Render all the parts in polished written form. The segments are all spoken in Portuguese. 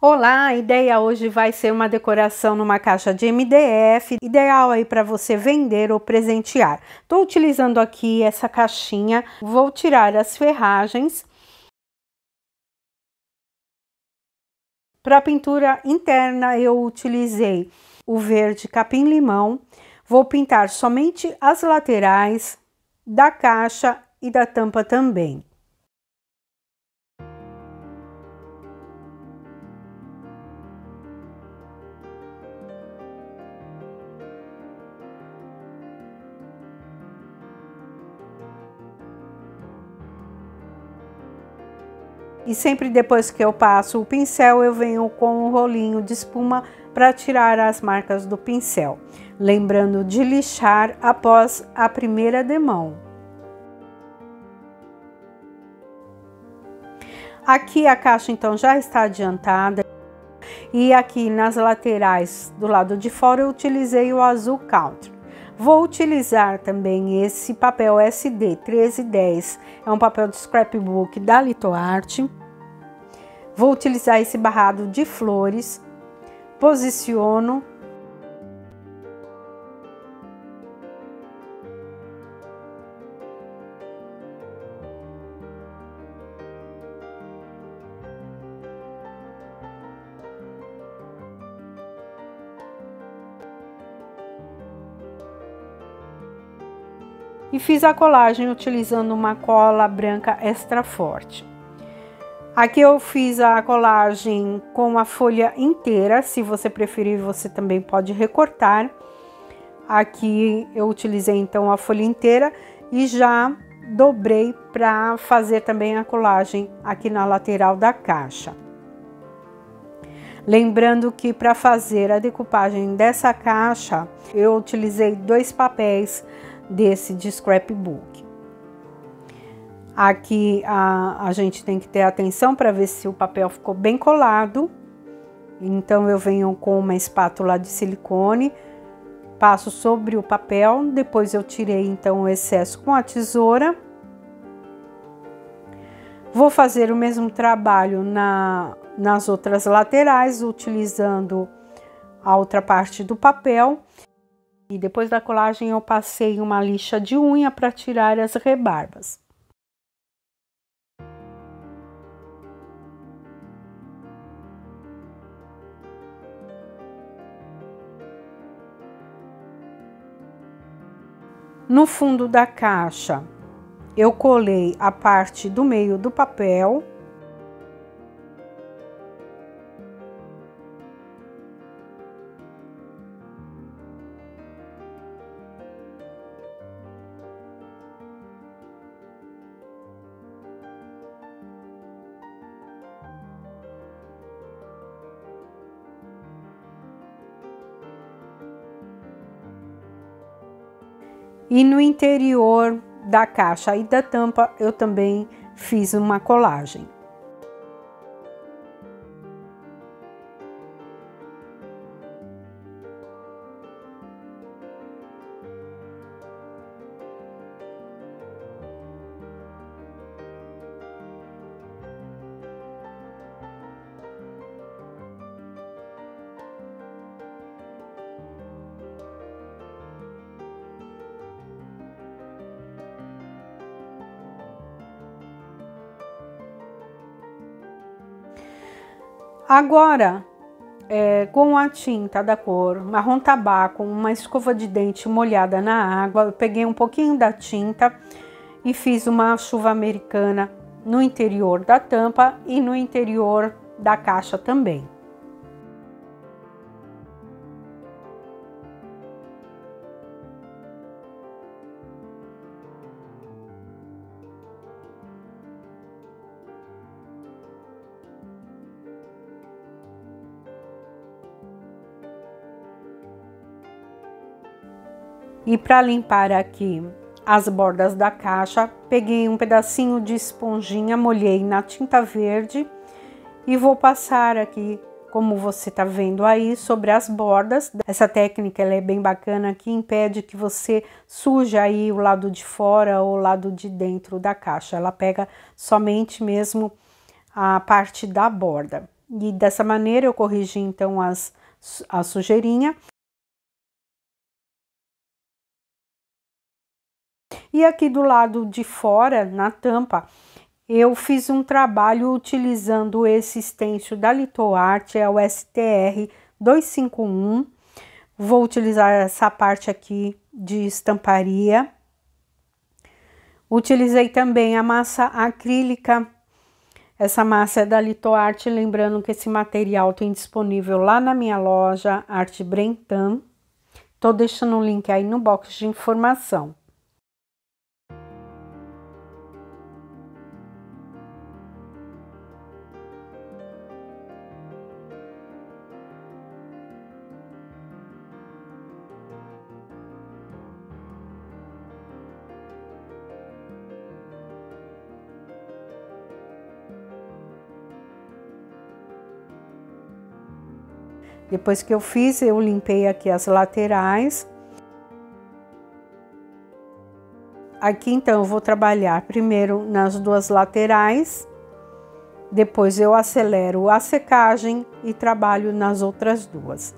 Olá, a ideia hoje vai ser uma decoração numa caixa de MDF, ideal aí para você vender ou presentear. Estou utilizando aqui essa caixinha, vou tirar as ferragens. Para a pintura interna eu utilizei o verde capim-limão, vou pintar somente as laterais da caixa e da tampa também. E sempre depois que eu passo o pincel, eu venho com um rolinho de espuma para tirar as marcas do pincel. Lembrando de lixar após a primeira demão. Aqui a caixa então já está adiantada. E aqui nas laterais do lado de fora eu utilizei o azul country. Vou utilizar também esse papel SD 1310, é um papel de scrapbook da Litoarte. Vou utilizar esse barrado de flores, posiciono. E fiz a colagem utilizando uma cola branca extra forte. Aqui eu fiz a colagem com a folha inteira, se você preferir você também pode recortar. Aqui eu utilizei então a folha inteira e já dobrei para fazer também a colagem aqui na lateral da caixa. Lembrando que para fazer a decoupagem dessa caixa eu utilizei dois papéis desse de scrapbook. Aqui a gente tem que ter atenção para ver se o papel ficou bem colado. Então eu venho com uma espátula de silicone, passo sobre o papel, depois eu tirei então o excesso com a tesoura. Vou fazer o mesmo trabalho nas outras laterais, utilizando a outra parte do papel. E depois da colagem eu passei uma lixa de unha para tirar as rebarbas. No fundo da caixa, eu colei a parte do meio do papel. E no interior da caixa e da tampa eu também fiz uma colagem. Agora, com a tinta da cor marrom tabaco, uma escova de dente molhada na água, eu peguei um pouquinho da tinta e fiz uma chuva americana no interior da tampa e no interior da caixa também. E para limpar aqui as bordas da caixa, peguei um pedacinho de esponjinha, molhei na tinta verde e vou passar aqui, como você tá vendo aí, sobre as bordas. Essa técnica ela é bem bacana, que impede que você suje aí o lado de fora ou o lado de dentro da caixa. Ela pega somente mesmo a parte da borda. E dessa maneira eu corrigi então a sujeirinha. E aqui do lado de fora, na tampa, eu fiz um trabalho utilizando esse stencil da Litoarte, é o STR 251. Vou utilizar essa parte aqui de estamparia. Utilizei também a massa acrílica. Essa massa é da Litoarte, lembrando que esse material tem disponível lá na minha loja, Arte Brentan. Tô deixando o link aí no box de informação. Depois que eu fiz, eu limpei aqui as laterais. Aqui, então, eu vou trabalhar primeiro nas duas laterais. Depois eu acelero a secagem e trabalho nas outras duas.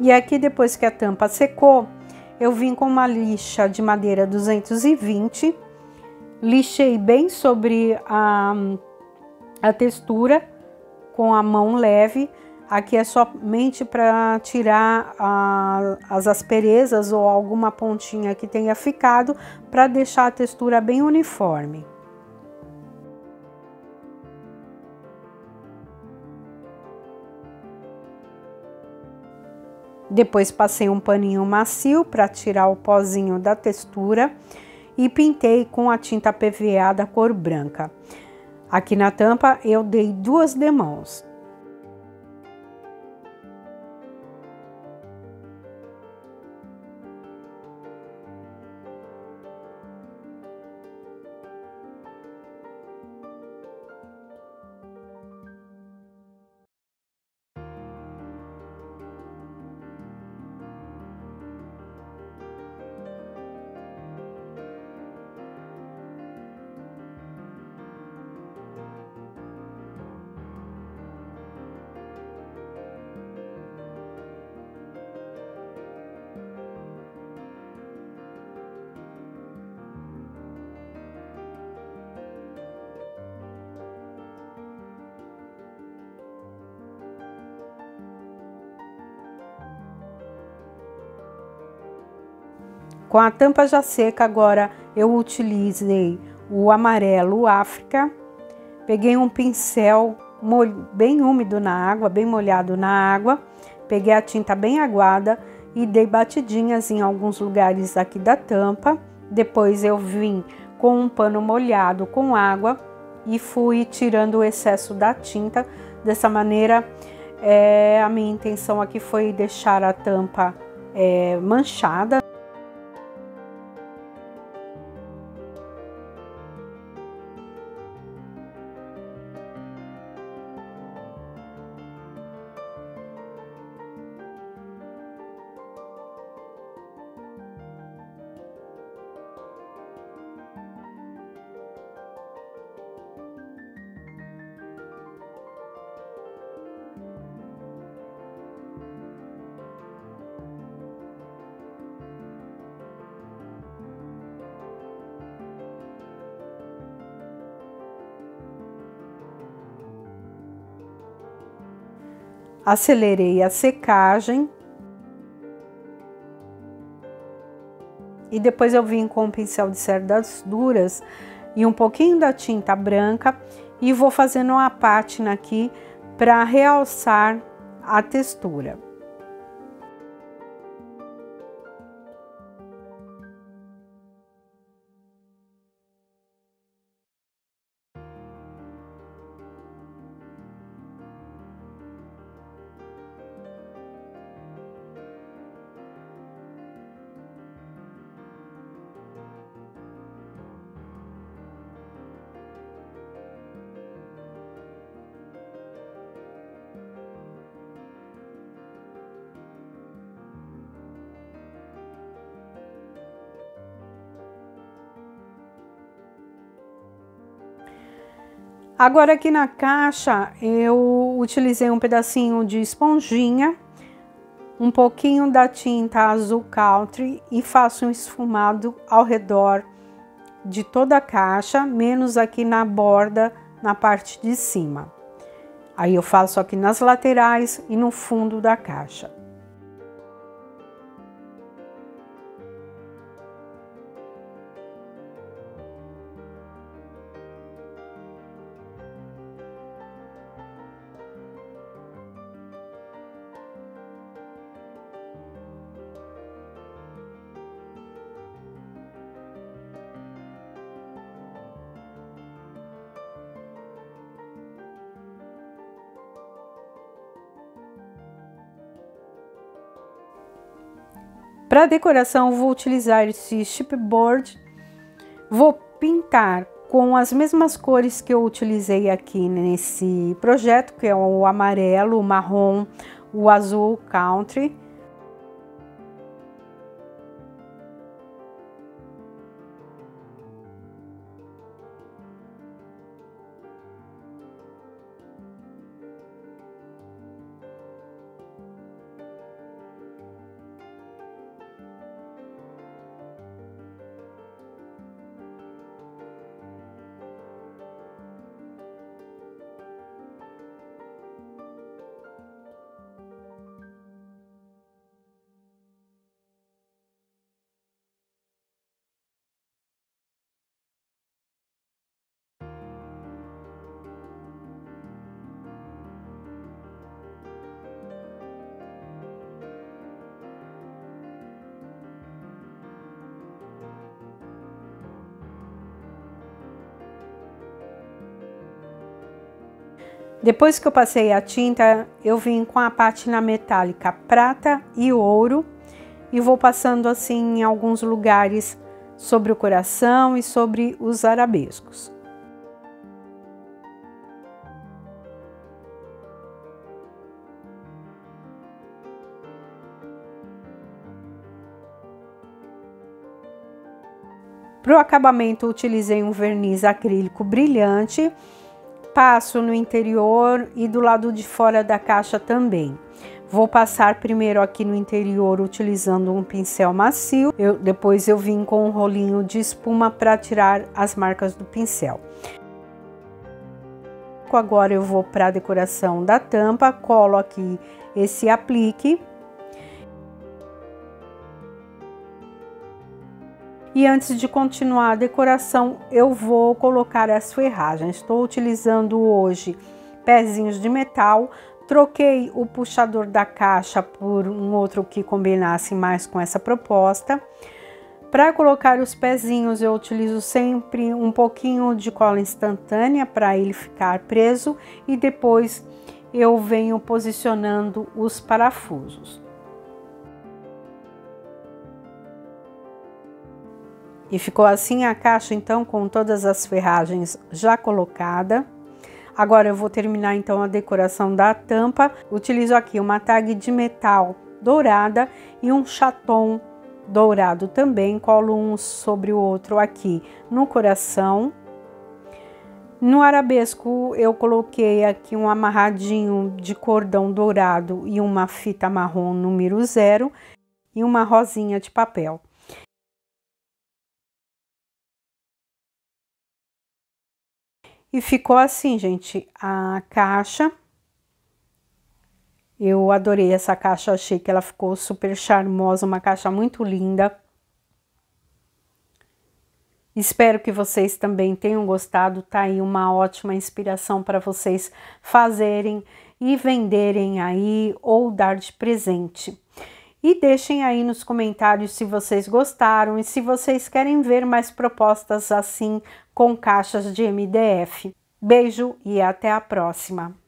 E aqui, depois que a tampa secou, eu vim com uma lixa de madeira 220, lixei bem sobre a textura com a mão leve. Aqui é somente para tirar as asperezas ou alguma pontinha que tenha ficado, para deixar a textura bem uniforme. Depois passei um paninho macio para tirar o pozinho da textura e pintei com a tinta PVA da cor branca. Aqui na tampa eu dei duas demãos. Com a tampa já seca, agora eu utilizei o amarelo África. Peguei um pincel bem úmido na água, bem molhado na água. Peguei a tinta bem aguada e dei batidinhas em alguns lugares aqui da tampa. Depois eu vim com um pano molhado com água e fui tirando o excesso da tinta. Dessa maneira, a minha intenção aqui foi deixar a tampa manchada. Acelerei a secagem e depois eu vim com um pincel de cerdas duras e um pouquinho da tinta branca e vou fazendo uma pátina aqui para realçar a textura. Agora aqui na caixa eu utilizei um pedacinho de esponjinha, um pouquinho da tinta azul country e faço um esfumado ao redor de toda a caixa, menos aqui na borda, na parte de cima. Aí eu faço aqui nas laterais e no fundo da caixa. Para decoração, vou utilizar esse chipboard, vou pintar com as mesmas cores que eu utilizei aqui nesse projeto, que é o amarelo, o marrom, o azul country. Depois que eu passei a tinta, eu vim com a pátina metálica prata e ouro e vou passando assim em alguns lugares sobre o coração e sobre os arabescos. Para o acabamento, utilizei um verniz acrílico brilhante. Passo no interior e do lado de fora da caixa também. Vou passar primeiro aqui no interior utilizando um pincel macio. Depois eu vim com um rolinho de espuma para tirar as marcas do pincel. Agora eu vou para a decoração da tampa, colo aqui esse aplique. E antes de continuar a decoração, eu vou colocar as ferragens. Estou utilizando hoje pezinhos de metal. Troquei o puxador da caixa por um outro que combinasse mais com essa proposta. Para colocar os pezinhos, eu utilizo sempre um pouquinho de cola instantânea para ele ficar preso. E depois eu venho posicionando os parafusos. E ficou assim a caixa, então, com todas as ferragens já colocada. Agora eu vou terminar, então, a decoração da tampa. Utilizo aqui uma tag de metal dourada e um chaton dourado também. Colo um sobre o outro aqui no coração. No arabesco eu coloquei aqui um amarradinho de cordão dourado e uma fita marrom número 0 e uma rosinha de papel. E ficou assim, gente, a caixa. Eu adorei essa caixa, achei que ela ficou super charmosa, uma caixa muito linda. Espero que vocês também tenham gostado, tá aí uma ótima inspiração para vocês fazerem e venderem aí ou dar de presente. E deixem aí nos comentários se vocês gostaram e se vocês querem ver mais propostas assim com caixas de MDF. Beijo e até a próxima!